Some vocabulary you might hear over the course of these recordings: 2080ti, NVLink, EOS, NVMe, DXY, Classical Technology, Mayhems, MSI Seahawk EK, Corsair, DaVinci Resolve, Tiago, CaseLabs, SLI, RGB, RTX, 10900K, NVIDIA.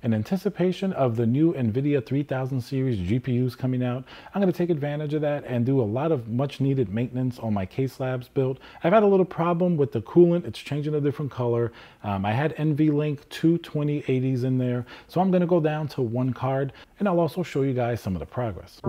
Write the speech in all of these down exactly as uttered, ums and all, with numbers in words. In anticipation of the new NVIDIA three thousand series G P Us coming out, I'm going to take advantage of that and do a lot of much needed maintenance on my CaseLabs build. I've had a little problem with the coolant. It's changing a different color. Um, I had NVLink two twenty eighties in there, so I'm going to go down to one card and I'll also show you guys some of the progress.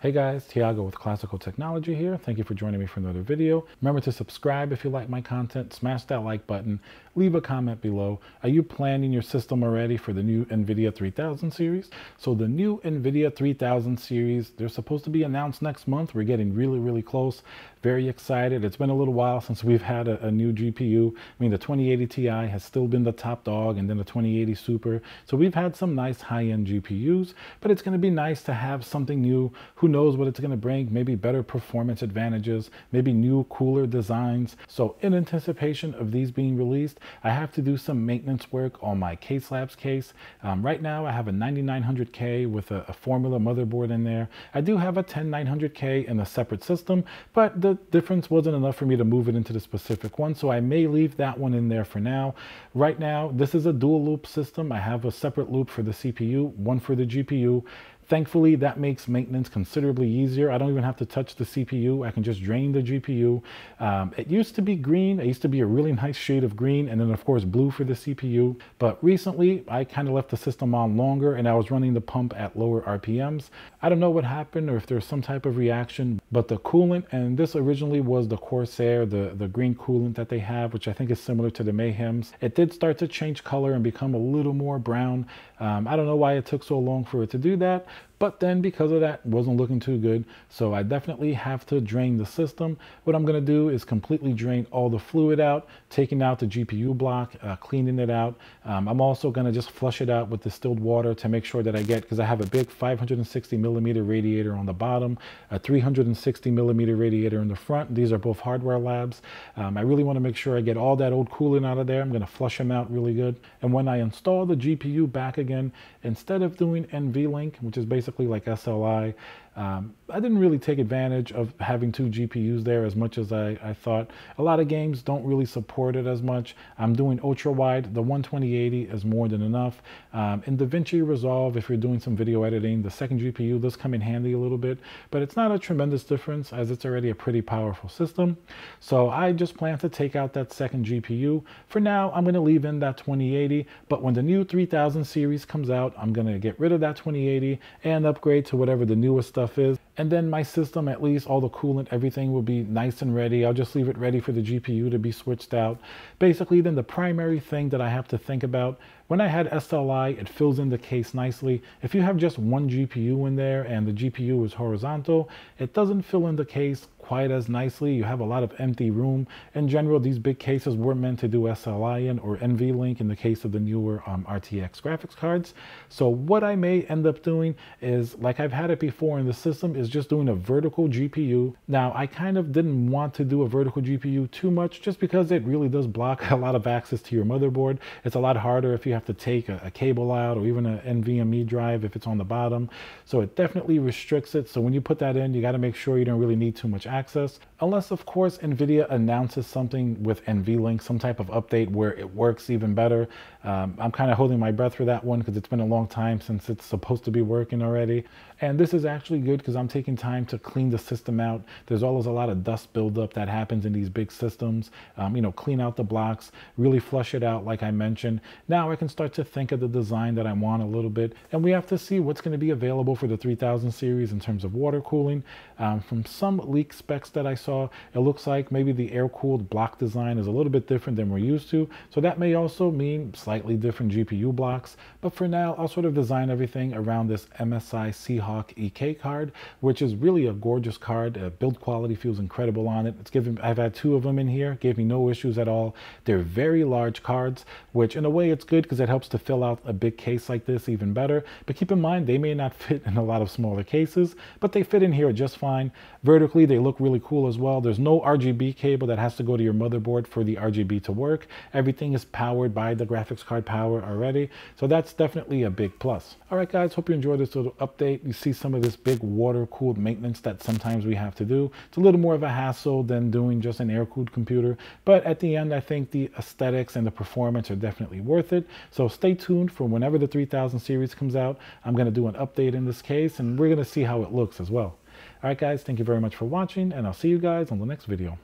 Hey guys, Tiago with Classical Technology here. Thank you for joining me for another video. Remember to subscribe if you like my content, smash that like button, leave a comment below. Are you planning your system already for the new NVIDIA three thousand series? So the new NVIDIA three thousand series, they're supposed to be announced next month. We're getting really, really close. Very excited. It's been a little while since we've had a, a new G P U. I mean, the twenty eighty Ti has still been the top dog, and then the twenty eighty Super. So we've had some nice high-end G P Us, but it's going to be nice to have something new. Who knows what it's going to bring? Maybe better performance advantages, maybe new cooler designs. So in anticipation of these being released, I have to do some maintenance work on my CaseLabs case. Um, right now I have a ninety-nine hundred K with a, a formula motherboard in there. I do have a ten nine hundred K in a separate system, but the difference wasn't enough for me to move it into the specific one, so I may leave that one in there for now. Right now this is a dual loop system. I have a separate loop for the C P U, one for the G P U. Thankfully, that makes maintenance considerably easier. I don't even have to touch the C P U. I can just drain the G P U. Um, it used to be green. It used to be a really nice shade of green, and then of course blue for the C P U. But recently, I kind of left the system on longer, and I was running the pump at lower R P Ms. I don't know what happened or if there's some type of reaction, but the coolant, and this originally was the Corsair, the, the green coolant that they have, which I think is similar to the Mayhems. It did start to change color and become a little more brown. Um, I don't know why it took so long for it to do that. But then because of that, wasn't looking too good. So I definitely have to drain the system. What I'm going to do is completely drain all the fluid out, taking out the G P U block, uh, cleaning it out. Um, I'm also going to just flush it out with distilled water to make sure that I get, because I have a big five hundred sixty millimeter radiator on the bottom, a three hundred sixty millimeter radiator in the front. These are both hardware labs. Um, I really want to make sure I get all that old coolant out of there. I'm going to flush them out really good. And when I install the G P U back again, instead of doing NVLink, which is basically like S L I, um, I didn't really take advantage of having two G P Us there as much as I, I thought. A lot of games don't really support it as much. I'm doing ultra wide. The one twenty eighty is more than enough. Um, in DaVinci Resolve, if you're doing some video editing, the second G P U does come in handy a little bit, but it's not a tremendous difference as it's already a pretty powerful system. So I just plan to take out that second G P U. For now, I'm going to leave in that twenty eighty, but when the new three thousand series comes out, I'm going to get rid of that twenty eighty and upgrade to whatever the newest stuff is. And then my system, at least all the coolant, everything will be nice and ready. I'll just leave it ready for the G P U to be switched out. Basically, then the primary thing that I have to think about, when I had S L I, it fills in the case nicely. If you have just one G P U in there and the G P U is horizontal, it doesn't fill in the case quite as nicely. You have a lot of empty room. In general, these big cases were meant to do S L I in or NVLink in the case of the newer um, R T X graphics cards. So what I may end up doing is, like I've had it before in the system, is just doing a vertical G P U. Now, I kind of didn't want to do a vertical G P U too much just because it really does block a lot of access to your motherboard. It's a lot harder if you have to take a, a cable out or even an NVMe drive if it's on the bottom. So it definitely restricts it. So when you put that in, you got to make sure you don't really need too much access, unless of course NVIDIA announces something with NVLink, some type of update where it works even better. Um, I'm kind of holding my breath for that one because it's been a long time since it's supposed to be working already. And this is actually good because I'm taking time to clean the system out. There's always a lot of dust buildup that happens in these big systems. Um, you know, clean out the blocks, really flush it out like I mentioned. Now I can start to think of the design that I want a little bit. And we have to see what's going to be available for the three thousand series in terms of water cooling. Um, from some leak specs that I saw, it looks like maybe the air-cooled block design is a little bit different than we're used to. So that may also mean slightly different G P U blocks. But for now, I'll sort of design everything around this M S I Seahawk E K card, which is really a gorgeous card. Uh, build quality feels incredible on it. It's given, I've had two of them in here, gave me no issues at all. They're very large cards, which in a way it's good because because it helps to fill out a big case like this even better. But keep in mind, they may not fit in a lot of smaller cases, but they fit in here just fine. Vertically, they look really cool as well. There's no R G B cable that has to go to your motherboard for the R G B to work. Everything is powered by the graphics card power already, so that's definitely a big plus. All right, guys, hope you enjoyed this little update. You see some of this big water-cooled maintenance that sometimes we have to do. It's a little more of a hassle than doing just an air-cooled computer, but at the end, I think the aesthetics and the performance are definitely worth it. So stay tuned for whenever the three thousand series comes out. I'm going to do an update in this case, and we're going to see how it looks as well. All right, guys, thank you very much for watching, and I'll see you guys on the next video.